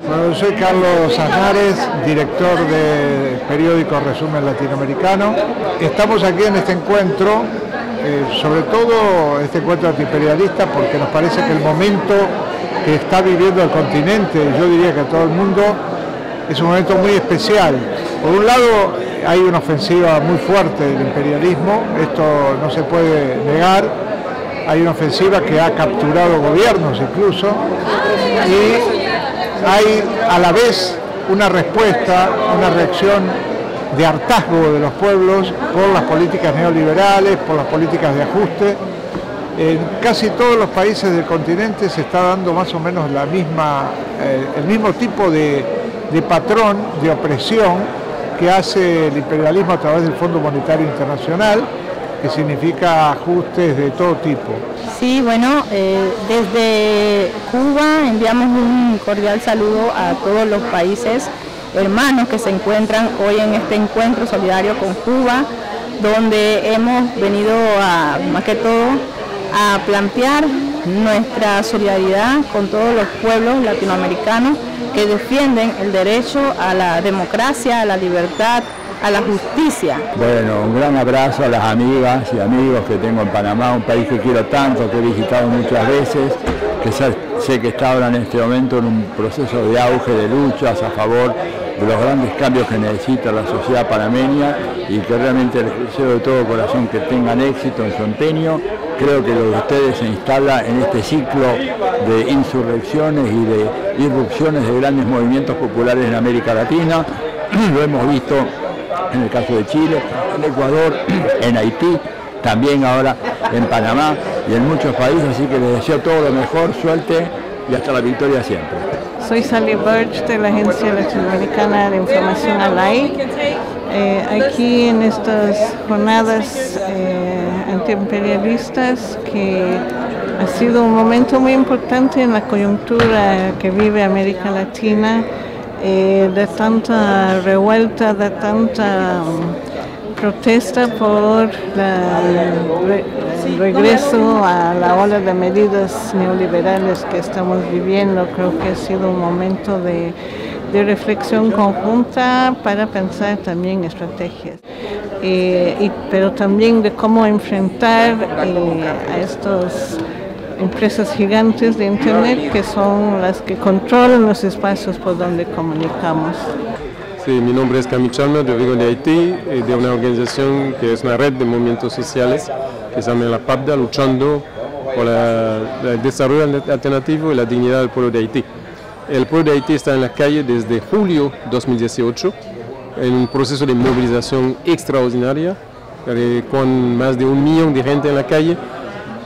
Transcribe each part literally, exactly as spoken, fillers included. Bueno, soy Carlos Aznárez, director del periódico Resumen Latinoamericano. Estamos aquí en este encuentro, eh, sobre todo este encuentro antiimperialista, porque nos parece que el momento que está viviendo el continente, yo diría que todo el mundo, es un momento muy especial. Por un lado, hay una ofensiva muy fuerte del imperialismo, esto no se puede negar. Hay una ofensiva que ha capturado gobiernos incluso, y hay a la vez una respuesta, una reacción de hartazgo de los pueblos por las políticas neoliberales, por las políticas de ajuste. En casi todos los países del continente se está dando más o menos la misma, eh, el mismo tipo de, de patrón de opresión que hace el imperialismo a través del Fondo Monetario Internacional, que significa ajustes de todo tipo. Sí, bueno, eh, desde Cuba enviamos un cordial saludo a todos los países hermanos que se encuentran hoy en este encuentro solidario con Cuba, donde hemos venido a, más que todo, a plantear nuestra solidaridad con todos los pueblos latinoamericanos que defienden el derecho a la democracia, a la libertad, a la justicia. Bueno, un gran abrazo a las amigas y amigos que tengo en Panamá, un país que quiero tanto, que he visitado muchas veces, que sé que está ahora en este momento en un proceso de auge, de luchas a favor de los grandes cambios que necesita la sociedad panameña, y que realmente les deseo de todo corazón que tengan éxito en su empeño. Creo que lo de ustedes se instala en este ciclo de insurrecciones y de irrupciones de grandes movimientos populares en América Latina. Lo hemos visto en el caso de Chile, en Ecuador, en Haití, también ahora en Panamá y en muchos países, así que les deseo todo lo mejor, suerte y hasta la victoria siempre. Soy Sally Birch de la Agencia Latinoamericana de Información (A L A I). Eh, aquí en estas jornadas eh, antiimperialistas, que ha sido un momento muy importante en la coyuntura que vive América Latina, Eh, de tanta revuelta, de tanta um, protesta por el re, regreso a la ola de medidas neoliberales que estamos viviendo. Creo que ha sido un momento de, de reflexión conjunta para pensar también estrategias, eh, y, pero también de cómo enfrentar eh, a estos empresas gigantes de Internet, que son las que controlan los espacios por donde comunicamos. Sí, mi nombre es Cami Chalma, yo vengo de Haití, de una organización que es una red de movimientos sociales que se llama la PAPDA, luchando por el desarrollo alternativo y la dignidad del pueblo de Haití. El pueblo de Haití está en la calle desde julio de dos mil dieciocho, en un proceso de movilización extraordinaria, con más de un millón de gente en la calle,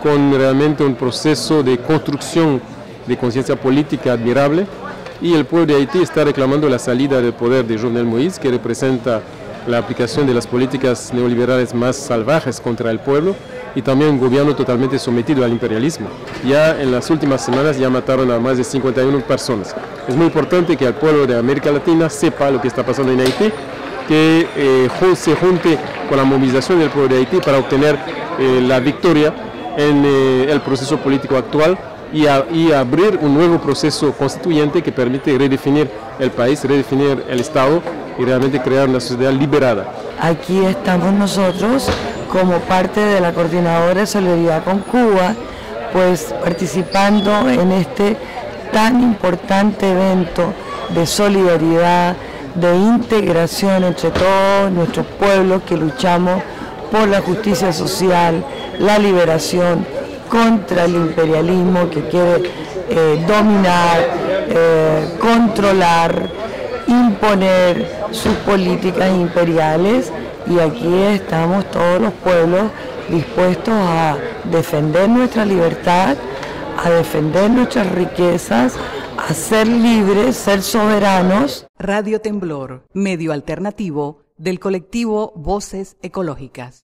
con realmente un proceso de construcción de conciencia política admirable, y el pueblo de Haití está reclamando la salida del poder de Jovenel Moïse, que representa la aplicación de las políticas neoliberales más salvajes contra el pueblo, y también un gobierno totalmente sometido al imperialismo. Ya en las últimas semanas ya mataron a más de cincuenta y una personas. Es muy importante que el pueblo de América Latina sepa lo que está pasando en Haití, que eh, se junte con la movilización del pueblo de Haití para obtener eh, la victoria en eh, el proceso político actual, y, a, y abrir un nuevo proceso constituyente que permite redefinir el país, redefinir el Estado y realmente crear una sociedad liberada. Aquí estamos nosotros como parte de la Coordinadora de Solidaridad con Cuba, pues participando en este tan importante evento de solidaridad, de integración entre todos nuestros pueblos que luchamos por la justicia social, la liberación contra el imperialismo que quiere eh, dominar, eh, controlar, imponer sus políticas imperiales, y aquí estamos todos los pueblos dispuestos a defender nuestra libertad, a defender nuestras riquezas, a ser libres, ser soberanos. Radio Temblor, medio alternativo del colectivo Voces Ecológicas.